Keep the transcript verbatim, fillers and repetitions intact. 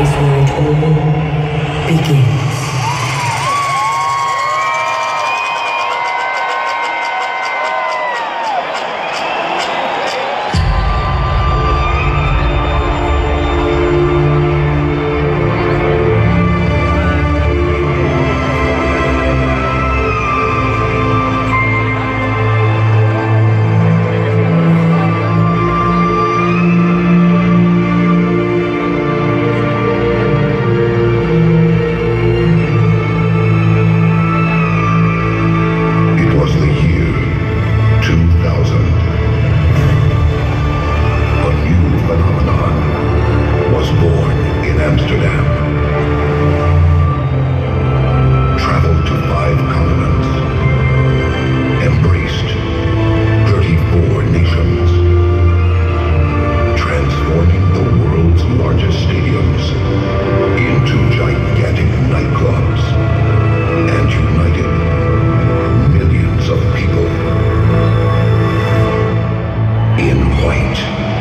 is where it all begins. Point.